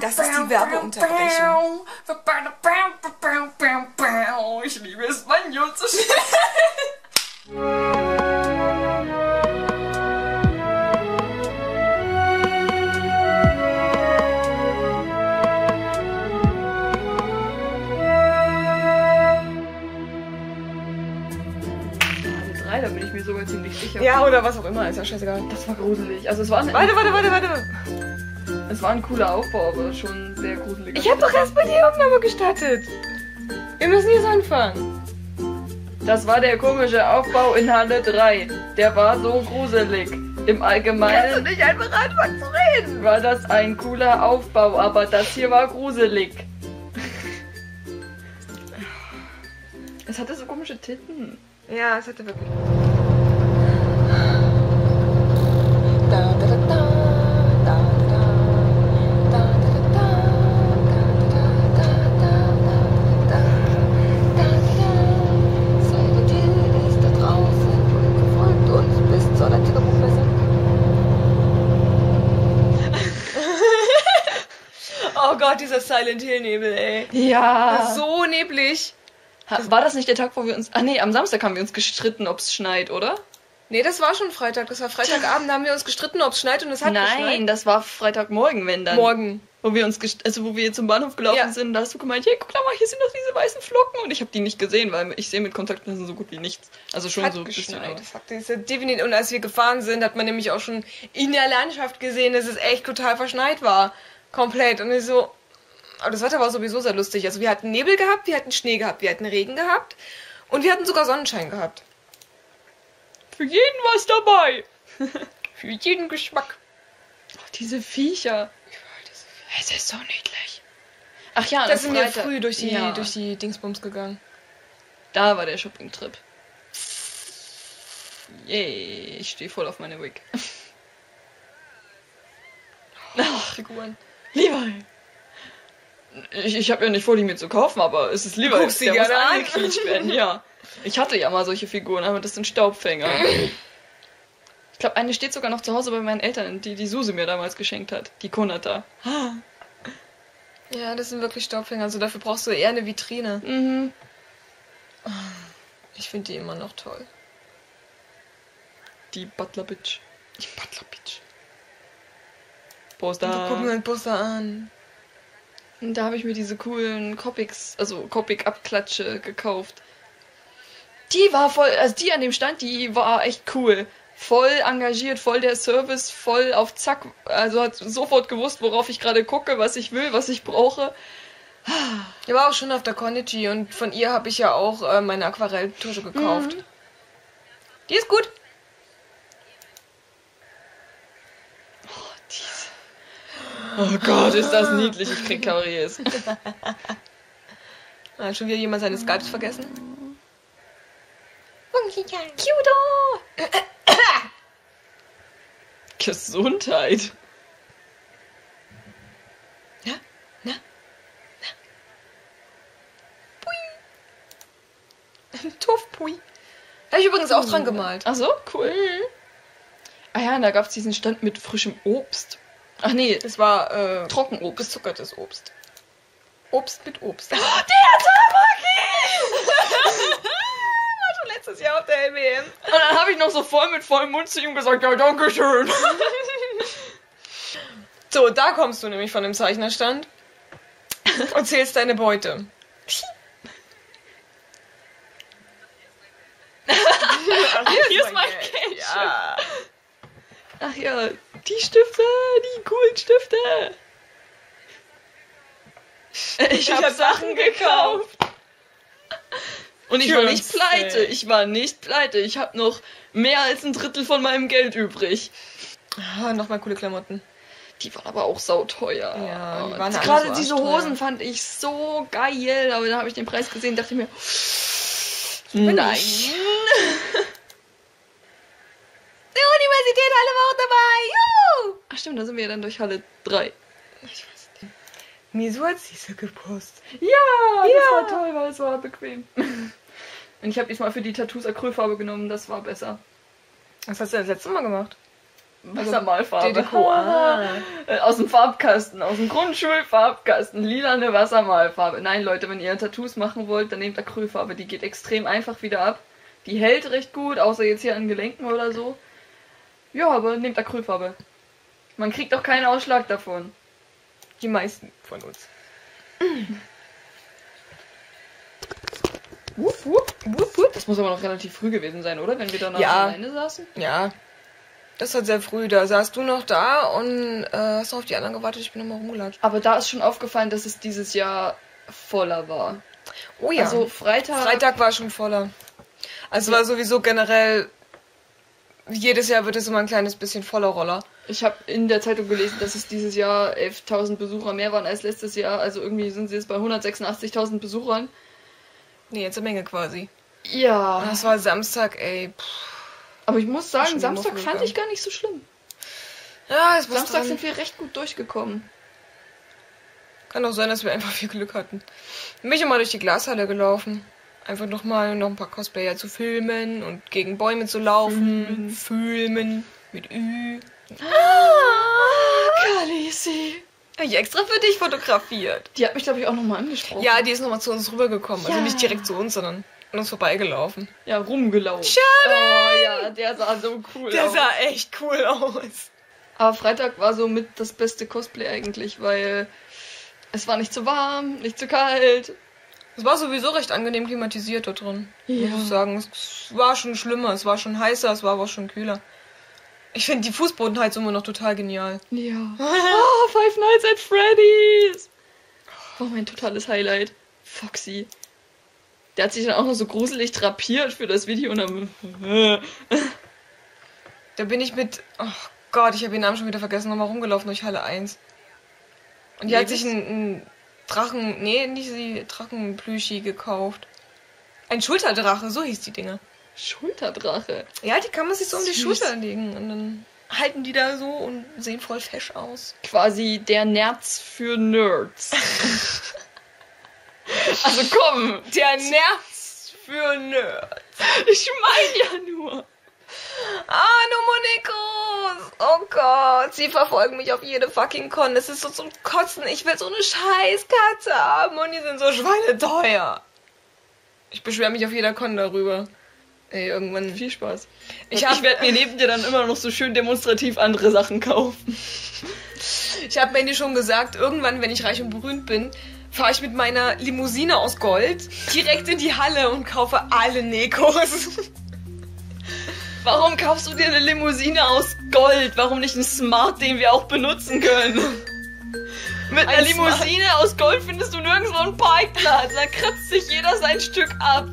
Das ist die Werbeunterbrechung. Ich liebe es, mein Junge zu spielen. Da bin ich mir sogar ziemlich sicher. Ja, oder was auch immer, ist ja scheißegal. Das war gruselig. Also es war ein... Warte. Es war ein cooler Aufbau, aber schon sehr gruselig. Ich habe doch erst bei der Aufnahme gestartet. Wir müssen jetzt anfangen. Das war der komische Aufbau in Halle 3. Der war so gruselig. Im Allgemeinen... Kannst du nicht einfach anfangen zu reden? War das ein cooler Aufbau, aber das hier war gruselig. Es hatte so komische Titten. Ja, es hatte wirklich. Oh Gott, dieser Silent Hill Nebel, ey. Ja. So neblig. War das nicht der Tag, wo wir uns... Ah nee, am Samstag haben wir uns gestritten, ob es schneit, oder? Nee, das war schon Freitag. Das war Freitagabend, da haben wir uns gestritten, ob es schneit und es hat geschneit. Nein, das war Freitagmorgen, wenn dann. Morgen. Wo wir uns wo wir zum Bahnhof gelaufen sind, da hast du gemeint, hey, guck mal, hier sind noch diese weißen Flocken. Und ich habe die nicht gesehen, weil ich sehe mit Kontaktlinsen so gut wie nichts. Also schon hat so geschneit. Definitiv. Und als wir gefahren sind, hat man nämlich auch schon in der Landschaft gesehen, dass es echt total verschneit war. Komplett. Und ich so... Aber das Wetter war sowieso sehr lustig. Also wir hatten Nebel gehabt, wir hatten Schnee gehabt, wir hatten Regen gehabt und wir hatten sogar Sonnenschein gehabt. Für jeden was dabei. Für jeden Geschmack. Ach, diese Viecher. Diese Viecher. Es ist so niedlich. Ach ja, da sind wir früh durch die Dingsbums gegangen. Da war der Shopping-Trip. Yay, ich stehe voll auf meine Wig. Ach, Figuren. Levi. Ich habe ja nicht vor, die mir zu kaufen, aber es ist lieber, dass die muss angekriegt werden. Ja. Ich hatte ja mal solche Figuren, aber das sind Staubfänger. Ich glaube, eine steht sogar noch zu Hause bei meinen Eltern, die Suse mir damals geschenkt hat. Die Konata. Ja, das sind wirklich Staubfänger, also dafür brauchst du eher eine Vitrine. Mhm. Ich finde die immer noch toll. Die Butler-Bitch. Die Butler-Bitch. Poster. Wir gucken den Poster an. Und da habe ich mir diese coolen Copics, also Copic-Abklatsche gekauft. Die war voll, also die an dem Stand, die war echt cool. Voll engagiert, voll der Service, voll auf Zack. Also hat sofort gewusst, worauf ich gerade gucke, was ich will, was ich brauche. Die war auch schon auf der Conigy und von ihr habe ich ja auch meine Aquarelltusche gekauft. Mhm. Die ist gut. Oh Gott, ist das niedlich, ich krieg Karies. Hat schon wieder jemand seine Skypes vergessen? Kyudo! Gesundheit! Na? Na? Na? Pui! Tuff, pui! Habe ich übrigens auch dran gemalt. Ach so, cool. Mhm. Ah ja, und da gab es diesen Stand mit frischem Obst. Ach nee, es war Trockenobst. Gezuckertes Obst. Obst mit Obst. Oh, der Tabaki! War schon letztes Jahr auf der LBM. Und dann habe ich noch so voll mit vollem Mund zu ihm gesagt, ja, danke schön. So, da kommst du nämlich von dem Zeichnerstand und zählst deine Beute. Ach, hier ist mein Geld. Ja. Ach ja. Die Stifte, die coolen Stifte. Ich hab Sachen gekauft. Und ich war nicht pleite. Ich war nicht pleite. Ich habe noch mehr als ein Drittel von meinem Geld übrig. Ah, nochmal coole Klamotten. Die waren aber auch sauteuer. Ja, die waren gerade so diese Hosen fand ich so geil. Aber dann habe ich den Preis gesehen, dachte ich mir, nein. Universität, alle waren dabei! Juhu! Ach stimmt, da sind wir ja dann durch Halle 3. Ich weiß nicht. Misu hat diese gepostet. Ja, das war toll, weil es war bequem. Und ich habe diesmal für die Tattoos Acrylfarbe genommen, das war besser. Was hast du denn das letzte Mal gemacht? Wassermalfarbe. Koala. Aus dem Farbkasten, aus dem Grundschulfarbkasten, lilane Wassermalfarbe. Nein, Leute, wenn ihr Tattoos machen wollt, dann nehmt Acrylfarbe. Die geht extrem einfach wieder ab. Die hält recht gut, außer jetzt hier an Gelenken oder so. Ja, aber nehmt Acrylfarbe. Man kriegt auch keinen Ausschlag davon. Die meisten von uns. Wupp, wupp, wupp, wupp. Das muss aber noch relativ früh gewesen sein, oder? Wenn wir dann alleine saßen? Ja. Das war sehr früh, da saßt du noch da und hast noch auf die anderen gewartet, ich bin immer rumgelatscht. Aber da ist schon aufgefallen, dass es dieses Jahr voller war. Oh ja. Also Freitag war schon voller. Also war sowieso generell, jedes Jahr wird es immer ein kleines bisschen voller Roller. Ich habe in der Zeitung gelesen, dass es dieses Jahr 11.000 Besucher mehr waren als letztes Jahr. Also irgendwie sind sie jetzt bei 186.000 Besuchern. Nee, jetzt eine Menge quasi. Ja. Das war Samstag, ey. Puh. Aber ich muss sagen, Samstag fand ich gar nicht so schlimm. Ja, es war Samstag sind wir recht gut durchgekommen. Kann auch sein, dass wir einfach viel Glück hatten. Bin ich immer durch die Glashalle gelaufen. Einfach nochmal noch ein paar Cosplayer zu filmen und gegen Bäume zu laufen. Filmen. Mit Ü. Ah, Kalisi. Habe ich extra für dich fotografiert. Die hat mich, glaube ich, auch nochmal angesprochen. Ja, die ist nochmal zu uns rübergekommen. Ja. Also nicht direkt zu uns, sondern an uns vorbeigelaufen. Ja, rumgelaufen. Charmin! Oh ja, der sah so cool aus. Der sah echt cool aus. Aber Freitag war so mit das beste Cosplay eigentlich, weil es war nicht zu warm, nicht zu kalt. Es war sowieso recht angenehm klimatisiert da drin. Ja. Muss ich sagen, es war schon schlimmer, es war schon heißer, es war aber auch schon kühler. Ich finde die Fußbodenheizung immer noch total genial. Ja. Oh, Five Nights at Freddy's! Oh, mein totales Highlight. Foxy. Der hat sich dann auch noch so gruselig drapiert für das Video und dann... Da bin ich mit... Oh Gott, ich habe den Namen schon wieder vergessen. Nochmal rumgelaufen durch Halle 1. Und die hat sich einen Drachen... Nee, nicht sie... Drachenplüschi gekauft. Ein Schulterdrache, so hieß die Dinger. Schulterdrache? Ja, die kann man sich so um die Schulter legen. Und dann halten die da so und sehen voll fesch aus. Quasi der Nerz für Nerds. Also komm, der Nerz für Nerds. Ich meine ja nur. Ah, Monikos. Oh Gott, sie verfolgen mich auf jede fucking Con. Das ist so zum Kotzen. Ich will so eine Scheißkatze haben und die sind so schweineteuer. Ich beschwere mich auf jeder Con darüber. Ey, irgendwann... Viel Spaß. Ich werde mir neben dir dann immer noch so schön demonstrativ andere Sachen kaufen. Ich habe Mandy schon gesagt, irgendwann, wenn ich reich und berühmt bin, fahre ich mit meiner Limousine aus Gold direkt in die Halle und kaufe alle Nekos. Warum kaufst du dir eine Limousine aus Gold? Warum nicht einen Smart, den wir auch benutzen können? Mit einer Limousine aus Gold findest du nirgendwo einen Parkplatz. Da kratzt sich jeder sein Stück ab.